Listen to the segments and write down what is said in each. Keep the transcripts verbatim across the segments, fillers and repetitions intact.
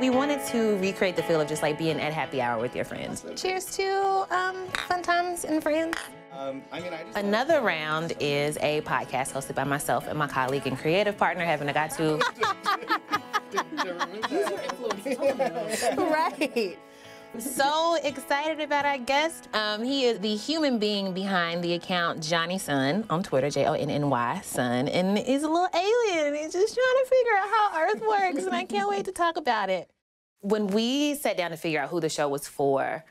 We wanted to recreate the feel of just like being at happy hour with your friends. Cheers to um, fun times and friends. Um, I mean, I just Another Round is a podcast hosted by myself and my colleague and creative partner, Heaven Agatu. Right. So excited about our guest. Um, he is the human being behind the account Johnny Sun on Twitter, J O N N Y, Sun. And he's a little alien. He's just trying to figure out how Earth works, and I can't wait to talk about it. When we sat down to figure out who the show was for,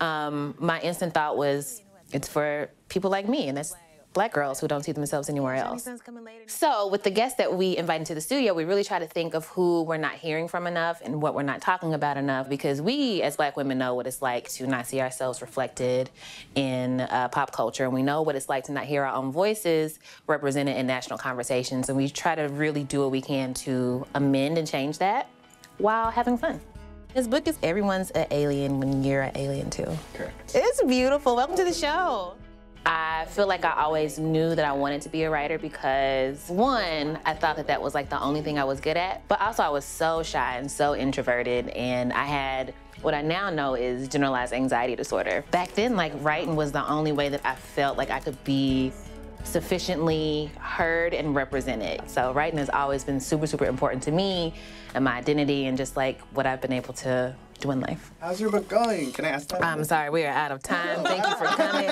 um, my instant thought was, it's for people like me, and that's Black girls who don't see themselves anywhere else. So with the guests that we invite into the studio, we really try to think of who we're not hearing from enough and what we're not talking about enough, because we as Black women know what it's like to not see ourselves reflected in uh, pop culture, and we know what it's like to not hear our own voices represented in national conversations, and we try to really do what we can to amend and change that while having fun. His book is Everyone's an Alien When You're an Alien Too. Correct. It's beautiful. Welcome to the show. I feel like I always knew that I wanted to be a writer because, one, I thought that that was like the only thing I was good at, but also I was so shy and so introverted, and I had what I now know is generalized anxiety disorder. Back then, like, writing was the only way that I felt like I could be sufficiently heard and represented. So writing has always been super, super important to me and my identity and just like what I've been able to do in life. How's your book going? Can I ask that? I'm sorry, we are out of time. Thank you for coming.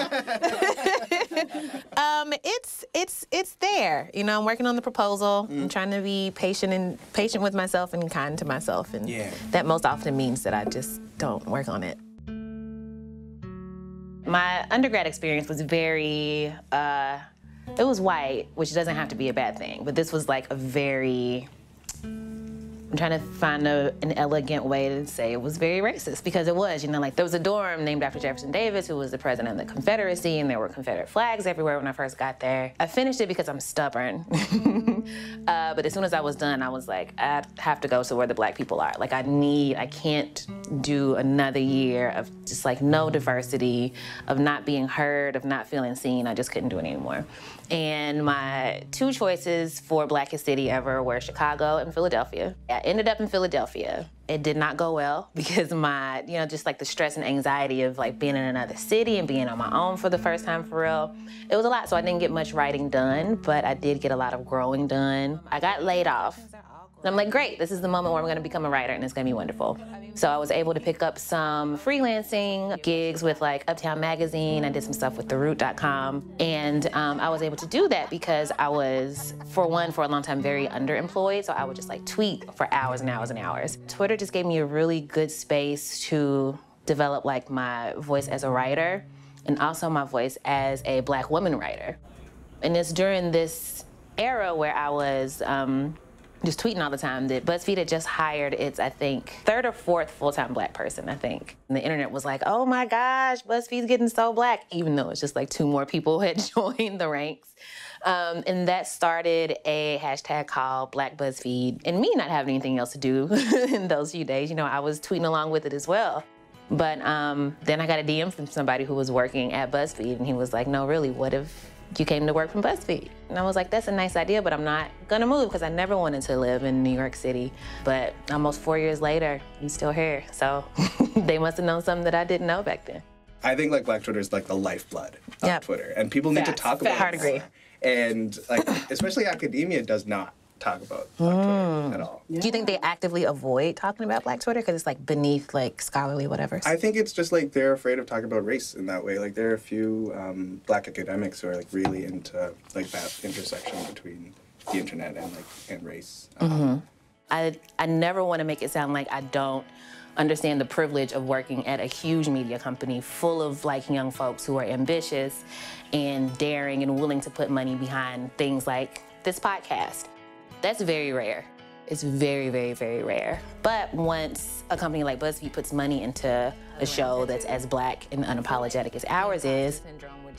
um, it's it's it's there. You know, I'm working on the proposal. Mm. I'm trying to be patient and patient with myself and kind to myself, and yeah. That most often means that I just don't work on it. My undergrad experience was very. Uh, It was white, which doesn't have to be a bad thing, but this was like a very, I'm trying to find a, an elegant way to say it was very racist, because it was, you know, like there was a dorm named after Jefferson Davis, who was the president of the Confederacy, and there were Confederate flags everywhere when I first got there. I finished it because I'm stubborn, uh, but as soon as I was done, I was like, I have to go to where the Black people are. Like I need, I can't do another year of just like no diversity, of not being heard, of not feeling seen. I just couldn't do it anymore. And my two choices for Blackest City ever were Chicago and Philadelphia. I ended up in Philadelphia. It did not go well because my, you know, just like the stress and anxiety of like being in another city and being on my own for the first time for real. It was a lot, so I didn't get much writing done, but I did get a lot of growing done. I got laid off. And I'm like, great, this is the moment where I'm gonna become a writer and it's gonna be wonderful. So I was able to pick up some freelancing gigs with like Uptown Magazine. I did some stuff with The Root dot com. And um, I was able to do that because I was, for one, for a long time, very underemployed. So I would just like tweet for hours and hours and hours. Twitter just gave me a really good space to develop like my voice as a writer and also my voice as a Black woman writer. And it's during this era where I was, um, just tweeting all the time that BuzzFeed had just hired its, I think, third or fourth full-time Black person, I think. And the internet was like, oh my gosh, BuzzFeed's getting so Black, even though it's just like two more people had joined the ranks. Um, and that started a hashtag called Black BuzzFeed. And me not having anything else to do in those few days, you know, I was tweeting along with it as well. But um, then I got a D M from somebody who was working at BuzzFeed, and he was like, no, really, what if you came to work from BuzzFeed? And I was like, that's a nice idea, but I'm not gonna move because I never wanted to live in New York City. But almost four years later, I'm still here. So they must have known something that I didn't know back then. I think like Black Twitter is like the lifeblood of yep. Twitter. And people Facts. Need to talk about it. Hard agree. And like, especially academia does not talk about Black mm. Twitter at all. Yeah. Do you think they actively avoid talking about Black Twitter because it's like beneath like scholarly whatever? I think it's just like they're afraid of talking about race in that way. Like there are a few um, Black academics who are like really into like that intersection between the internet and like and race. Um, mm-hmm. I I never want to make it sound like I don't understand the privilege of working at a huge media company full of like young folks who are ambitious and daring and willing to put money behind things like this podcast. That's very rare. It's very, very, very rare. But once a company like BuzzFeed puts money into a show that's as Black and unapologetic as ours is,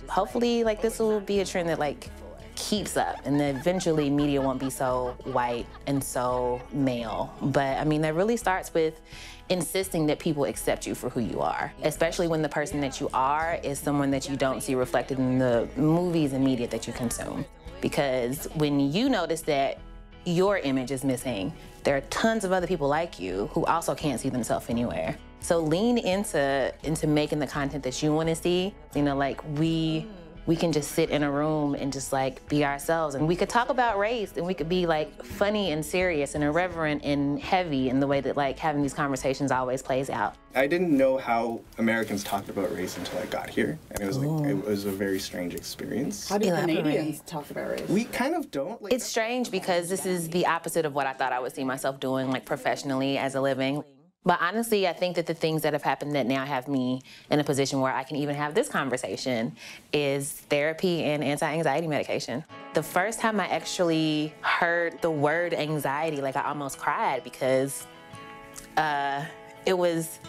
hopefully like this will be a trend that like keeps up, and then eventually media won't be so white and so male. But I mean, that really starts with insisting that people accept you for who you are, especially when the person that you are is someone that you don't see reflected in the movies and media that you consume. Because when you notice that your image is missing. There are tons of other people like you who also can't see themselves anywhere. So lean into, into making the content that you want to see. You know, like we, we can just sit in a room and just like be ourselves. And we could talk about race and we could be like funny and serious and irreverent and heavy in the way that like having these conversations always plays out. I didn't know how Americans talked about race until I got here. And it was like, Ooh. it was a very strange experience. How do Canadians talk about race? We kind of don't. Like, it's strange because this is the opposite of what I thought I would see myself doing like professionally as a living. But honestly, I think that the things that have happened that now have me in a position where I can even have this conversation is therapy and anti-anxiety medication. The first time I actually heard the word anxiety, like I almost cried because uh, it was,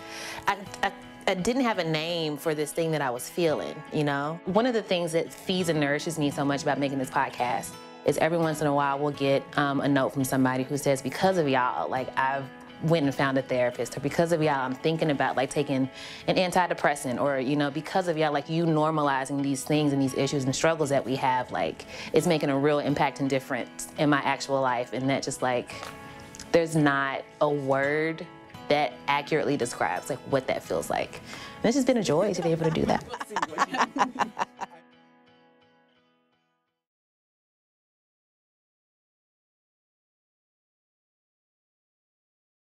I, I, I didn't have a name for this thing that I was feeling, you know? One of the things that feeds and nourishes me so much about making this podcast is every once in a while we'll get um, a note from somebody who says, because of y'all, like I've went and found a therapist, or because of y'all, I'm thinking about like taking an antidepressant, or, you know, because of y'all, like you normalizing these things and these issues and struggles that we have, like it's making a real impact and difference in my actual life. And that just like, there's not a word that accurately describes like what that feels like. And it's just been a joy to be able to do that.